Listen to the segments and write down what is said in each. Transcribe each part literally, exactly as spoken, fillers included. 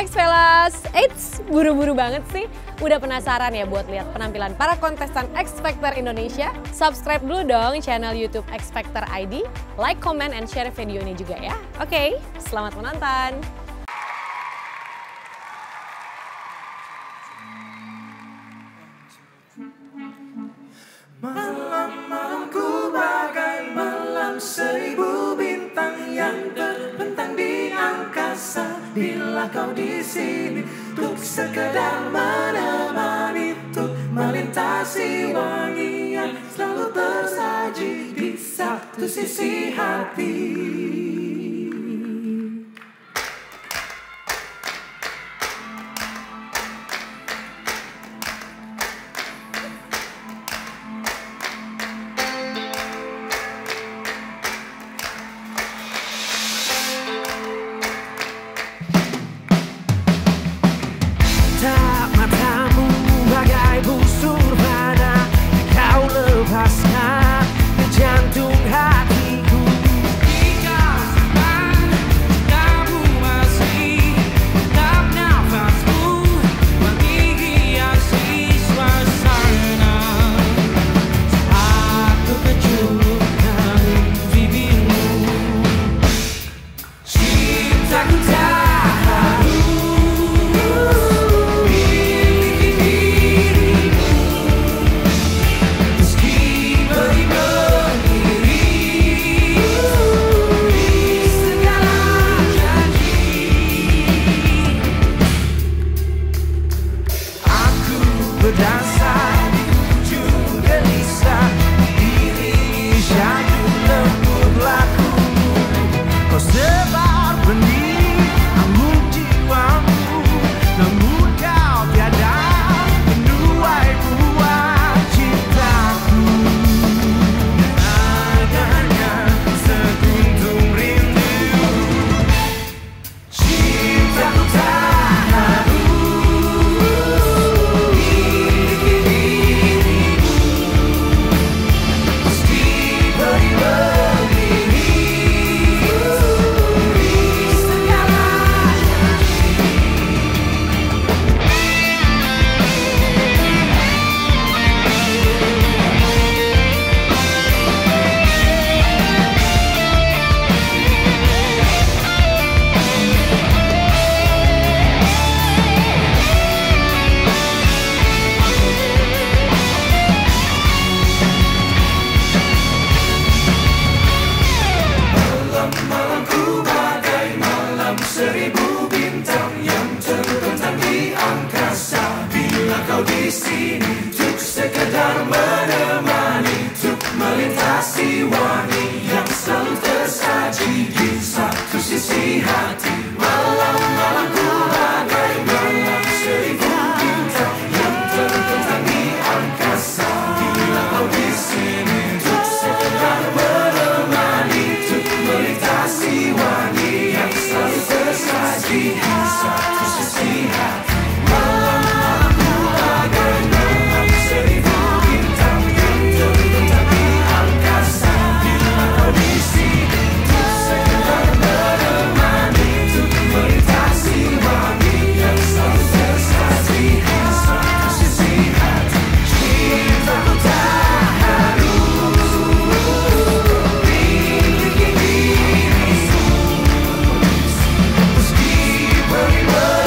X Velas. Eits, buru-buru banget sih. Udah penasaran ya buat lihat penampilan para kontestan X Factor Indonesia? Subscribe dulu dong channel YouTube X Factor I D. Like, comment, and share video ini juga ya. Oke, selamat menonton. Malam-malamku bagai malam seribu bintang yang terbentang di angkasa. Bila kau di sini, tuk sekedar menemani, tuk melintasi wangi yang selalu tersaji di satu sisi hati. We're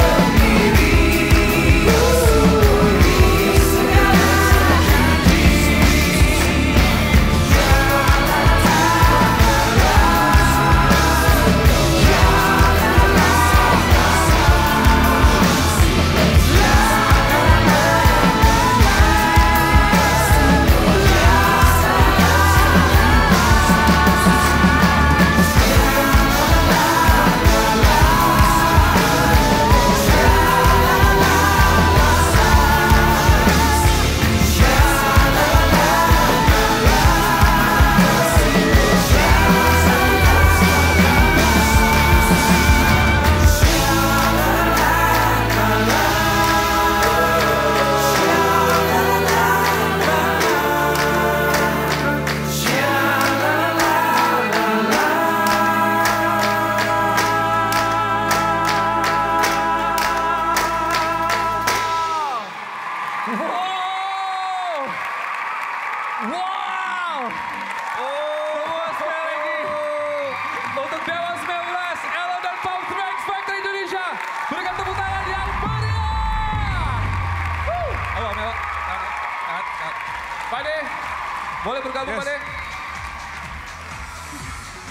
Boleh bergabung, Pak De?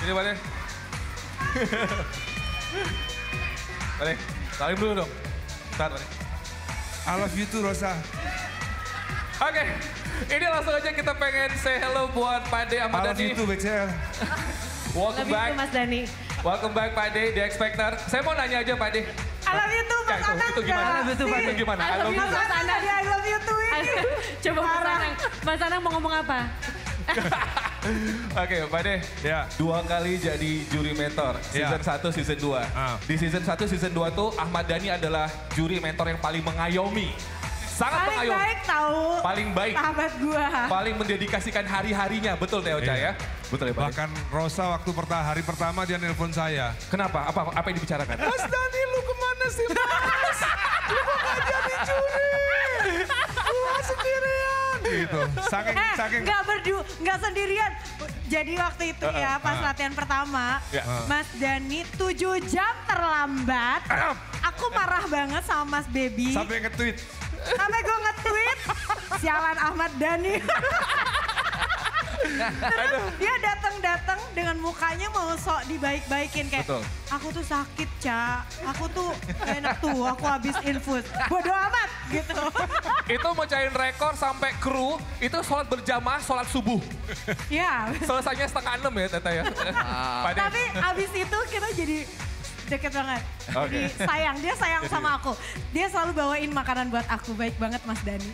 Ini Pak De. Pak De, salim dulu dong. Saat Pak De. I love you too, Rossa. Oke, okay. Ini langsung aja kita pengen say hello buat Pak De sama Dhani. I love you too, B C L. Welcome back. Mas Dhani. Welcome back Pak De, The X Factor. Saya mau nanya aja Pak De. I love you too, Mas Anang. Ya, itu, itu gimana? I love you too, Mas gimana? I love you Mas Anang. I love you too ini. Coba Mas Anang. Mas Anang mau ngomong apa? Oke, okay, Pak De. Ya. Dua kali jadi juri mentor. Season satu, ya. Season dua. Uh. Di season satu, season dua tuh Ahmad Dhani adalah juri mentor yang paling mengayomi. Sangat paling mengayomi. Baik tahu. Paling baik. Sahabat gua. Paling mendedikasikan hari-harinya. Betul, Teo Caya? Iya. Betul ya, Pak. Bahkan Rossa waktu perta hari pertama dia nelpon saya. Kenapa? Apa apa yang dibicarakan? Mas Dhani, lu kemana sih? Mas? Lu kok jadi juri? Lu sendirian. Gitu. Saking eh, saking enggak berdu, enggak sendirian. Jadi waktu itu uh, ya pas uh, latihan pertama, uh, Mas Dhani tujuh jam terlambat. Uh, Aku marah banget sama Mas Baby. Sampai nge-tweet. Sampai gue nge-tweet. Sialan Ahmad Dhani. Terus dia datang-datang dengan mukanya mau sok dibaik-baikin kayak, betul. Aku tuh sakit, Ca. Aku tuh enak tuh, aku habis infus. Bodo amat gitu. Itu mau cain rekor sampai kru, itu sholat berjamaah, sholat subuh. Iya. Selesainya setengah enam ya, Teta ya. Tapi habis itu kita jadi deket banget. Okay. Jadi sayang, dia sayang sama aku. Dia selalu bawain makanan buat aku, baik banget Mas Dhani.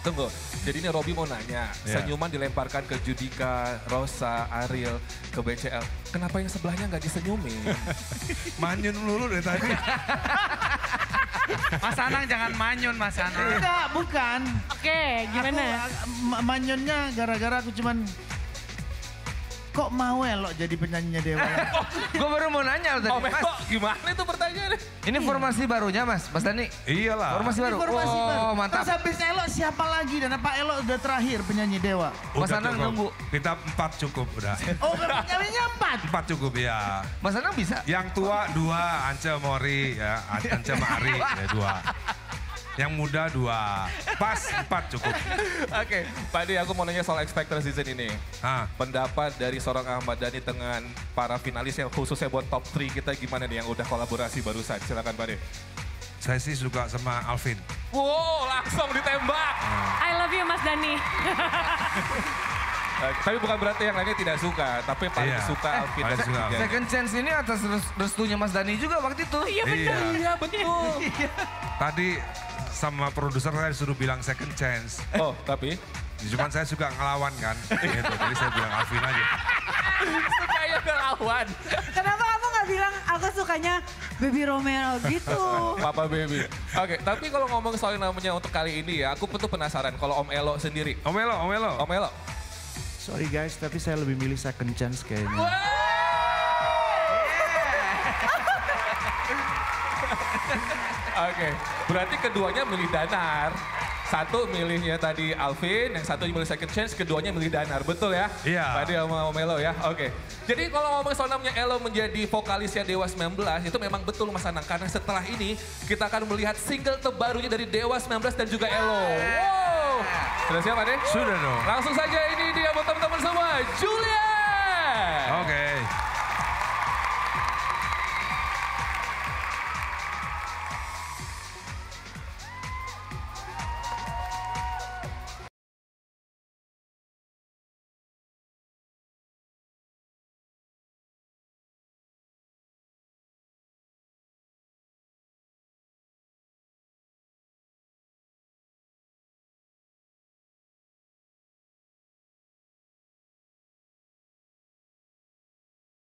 Tunggu, jadi ini Robi mau nanya, yeah. Senyuman dilemparkan ke Judika, Rossa, Ariel, ke B C L. Kenapa yang sebelahnya nggak disenyumin? Manyun melulu deh tadi. Mas Anang jangan manyun, Mas Anang. Enggak, bukan. Oke, okay, gimana? Aku, manyunnya gara-gara aku cuman... Kok mau elok jadi penyanyinya Dewa? Oh, gue baru mau nanya tadi, oh, Mas. Kok gimana itu pertanyaannya? Ini formasi iya. barunya Mas, Mas Dhani. Iyalah. Formasi baru. Formasi oh, baru. Mantap. Terus habis elok siapa lagi dan apa elok udah terakhir penyanyi Dewa? Udah, Mas Anang nunggu. Kita empat cukup udah. Oh penyanyinya empat? Empat cukup ya. Mas Anang bisa? Yang tua dua, Ance Mori, ya, Ance Mari ya, dua. Yang muda dua, pas empat cukup. Oke, okay. Pak De, aku mau nanya soal X Factor season ini. Ha. Pendapat dari seorang Ahmad Dhani dengan para finalis yang khususnya buat top tiga kita gimana nih yang udah kolaborasi barusan? Silakan Pak De. Saya sih suka sama ALVIN. Wow, langsung ditembak. I love you Mas Dhani. Uh, tapi bukan berarti yang lainnya tidak suka, tapi paling iya. suka Alvin. Eh, se second chance ini atas restunya Mas Dhani juga waktu itu. Iya benar, iya betul. Tadi sama produser saya disuruh bilang second chance. Oh tapi? Cuman saya suka ngelawan kan, gitu. Jadi saya bilang Alvin aja. Sukanya ngelawan. Kenapa kamu gak bilang aku sukanya Baby Romero gitu? Papa Baby. Oke, okay, tapi kalau ngomong soal namanya untuk kali ini ya, aku tuh penasaran kalau Om Elo sendiri. Om Elo, Om Elo. Om Elo. Sorry guys, tapi saya lebih milih second chance kayaknya. Wow! Yeah. Oke, okay. Berarti keduanya milih Danar. Satu milihnya tadi Alvin, yang satu milih second chance, keduanya milih Danar. Betul ya? Iya. Yeah. Tadi sama Om Elo ya, oke. Okay. Jadi kalau ngomong soal namanya Elo menjadi vokalisnya Dewa sembilan belas, itu memang betul Mas Anang. Karena setelah ini kita akan melihat single terbarunya dari Dewa sembilan belas dan juga Elo. Wow! Sudah siap Pak De? Sudah dong. Langsung saja ini dia buat teman-teman semua, Julia.